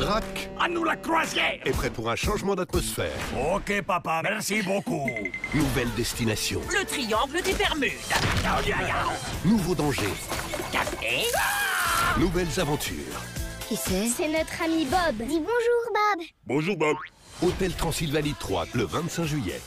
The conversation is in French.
Drac. À nous la croisière. Est prêt pour un changement d'atmosphère. Ok, papa, merci beaucoup. Nouvelle destination. Le triangle des Bermudes. Nouveau danger. Café. Ah! Nouvelles aventures. Qui c'est? C'est notre ami Bob. Dis bonjour, Bob. Bonjour, Bob. Hôtel Transylvanie 3, le 25 juillet.